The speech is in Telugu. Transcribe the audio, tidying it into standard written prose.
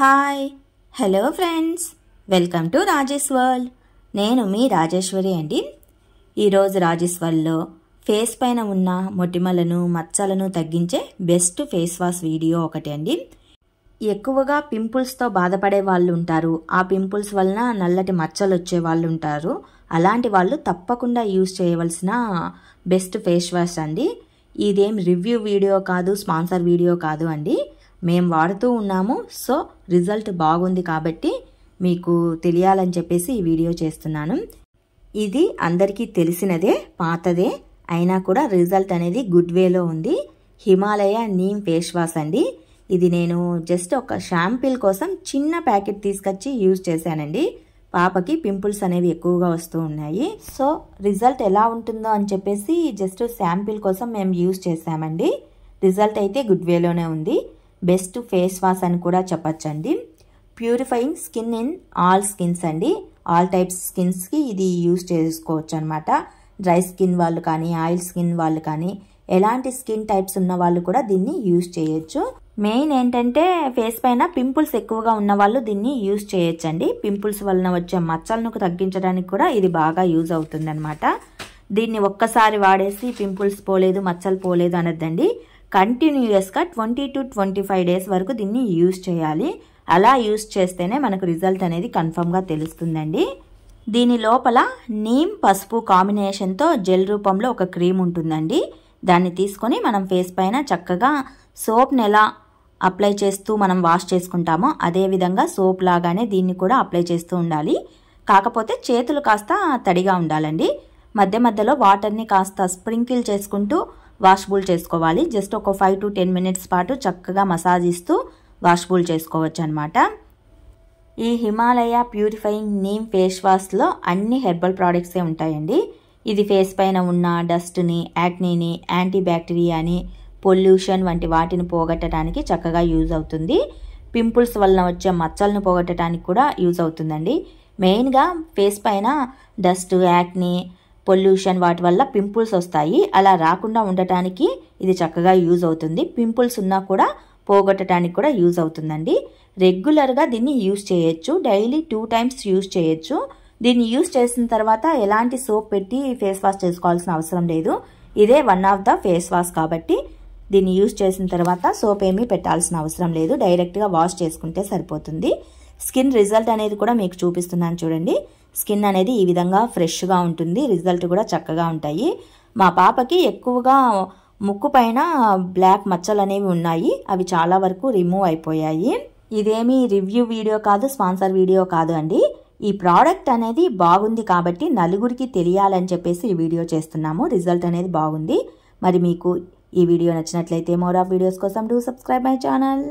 Hi hello friends welcome to Rajesh world नेनु मी राजेश्वरी अंडी। ई रोज राजेश वर्ल्ड लो फेस पैन उन्न मोटिमलनु मच्चलनु तग्गिंचे बेस्ट फेस वाश वीडियो ओकटे अंडी। ఎక్కువగా పింపుల్స్ తో బాధపడే వాళ్ళు ఉంటారు, ఆ పింపుల్స్ వల్న నల్లటి మచ్చలు వచ్చే వాళ్ళు ఉంటారు, అలాంటి వాళ్ళు తప్పకుండా యూస్ చేయవలసిన బెస్ట్ ఫేస్ వాష్ అండి। ఇదేం రివ్యూ వీడియో కాదు, స్పాన్సర్ వీడియో కాదు అండి, మేము వాడుతూ ఉన్నాము, సో రిజల్ట్ బాగుంది కాబట్టి మీకు తెలియాలని చెప్పేసి ఈ వీడియో చేస్తున్నాను। ఇది అందరికీ తెలిసినదే, పాతదే, అయినా కూడా రిజల్ట్ అనేది గుడ్ వేలో ఉంది। హిమాలయ నీమ్ ఫేస్ వాష్ అండి। ఇది నేను జస్ట్ ఒక షాంపూల్ కోసం చిన్న ప్యాకెట్ తీసుకొచ్చి యూజ్ చేశానండి। పాపకి పింపుల్స్ అనేవి ఎక్కువగా వస్తూ ఉన్నాయి, సో రిజల్ట్ ఎలా ఉంటుందో అని చెప్పేసి జస్ట్ షాంపూల్ కోసం మేము యూజ్ చేశామండి। రిజల్ట్ అయితే గుడ్ వేలోనే ఉంది, బెస్ట్ ఫేస్ వాష్ అని కూడా చెప్పొచ్చండి। Purifying skin in all skins అండి, ఆల్ టైప్స్ స్కిన్స్కి ఇది యూజ్ చేసుకోవచ్చు అనమాట। డ్రై స్కిన్ వాళ్ళు కానీ, ఆయిల్ స్కిన్ వాళ్ళు కానీ, ఎలాంటి స్కిన్ టైప్స్ ఉన్న వాళ్ళు కూడా దీన్ని యూజ్ చేయొచ్చు। మెయిన్ ఏంటంటే ఫేస్ పైన పింపుల్స్ ఎక్కువగా ఉన్న వాళ్ళు దీన్ని యూజ్ చేయొచ్చండి। పింపుల్స్ వలన వచ్చే మచ్చలను తగ్గించడానికి కూడా ఇది బాగా యూజ్ అవుతుందన్నమాట। దీన్ని ఒక్కసారి వాడేసి పింపుల్స్ పోలేదు, మచ్చలు పోలేదు అనద్దండి, కంటిన్యూయస్గా 20 to 25 డేస్ వరకు దీన్ని యూజ్ చేయాలి। అలా యూజ్ చేస్తేనే మనకు రిజల్ట్ అనేది కన్ఫర్మ్గా తెలుస్తుందండి। దీని లోపల నీమ్ పసుపు కాంబినేషన్తో జెల్ రూపంలో ఒక క్రీమ్ ఉంటుందండి, దాన్ని తీసుకొని మనం ఫేస్ పైన చక్కగా సోప్ని ఎలా అప్లై చేస్తూ మనం వాష్ చేసుకుంటామో అదేవిధంగా సోప్ లాగానే దీన్ని కూడా అప్లై చేస్తూ ఉండాలి। కాకపోతే చేతులు కాస్త తడిగా ఉండాలండి, మధ్య మధ్యలో వాటర్ని కాస్త స్ప్రింకిల్ చేసుకుంటూ వాష్బుల్ చేసుకోవాలి। జస్ట్ ఒక 5 to 10 మినిట్స్ పాటు చక్కగా మసాజ్ ఇస్తూ వాష్బుల్ చేసుకోవచ్చు అనమాట। ఈ హిమాలయ ప్యూరిఫైయింగ్ నీమ్ ఫేస్ వాష్లో అన్ని హెర్బల్ ప్రోడక్ట్సే ఉంటాయండి। ఇది ఫేస్ పైన ఉన్న డస్ట్ని, యాక్నీని, యాంటీ బ్యాక్టీరియాని, పొల్యూషన్ వంటి వాటిని పోగొట్టడానికి చక్కగా యూజ్ అవుతుంది। పింపుల్స్ వలన వచ్చే మచ్చలను పోగొట్టడానికి కూడా యూజ్ అవుతుందండి। మెయిన్గా ఫేస్ పైన డస్ట్, యాక్నీ, పొల్యూషన్ వాటి వల్ల పింపుల్స్ వస్తాయి, అలా రాకుండా ఉండటానికి ఇది చక్కగా యూజ్ అవుతుంది। పింపుల్స్ ఉన్నా కూడా పోగొట్టడానికి కూడా యూజ్ అవుతుందండి। రెగ్యులర్గా దీన్ని యూజ్ చేయొచ్చు, డైలీ 2 times యూజ్ చేయొచ్చు। దీన్ని యూజ్ చేసిన తర్వాత ఎలాంటి సోప్ పెట్టి ఫేస్ వాష్ చేసుకోవాల్సిన అవసరం లేదు, ఇదే 1 ఆఫ్ ద ఫేస్ వాష్ కాబట్టి దీన్ని యూజ్ చేసిన తర్వాత సోప్ ఏమీ పెట్టాల్సిన అవసరం లేదు, డైరెక్ట్గా వాష్ చేసుకుంటే సరిపోతుంది। స్కిన్ రిజల్ట్ అనేది కూడా మీకు చూపిస్తున్నాను చూడండి, స్కిన్ అనేది ఈ విధంగా ఫ్రెష్గా ఉంటుంది, రిజల్ట్ కూడా చక్కగా ఉంటాయి। మా పాపకి ఎక్కువగా ముక్కు పైన బ్లాక్ మచ్చలు అనేవి ఉన్నాయి, అవి చాలా వరకు రిమూవ్ అయిపోయాయి। ఇదేమీ రివ్యూ వీడియో కాదు, స్పాన్సర్ వీడియో కాదు అండి, ఈ ప్రోడక్ట్ అనేది బాగుంది కాబట్టి నలుగురికి తెలియాలని చెప్పేసి ఈ వీడియో చేస్తున్నాము। రిజల్ట్ అనేది బాగుంది, మరి మీకు ఈ వీడియో నచ్చినట్లయితే మోర్ ఆఫ్ వీడియోస్ కోసం డూ సబ్స్క్రైబ్ మై ఛానల్।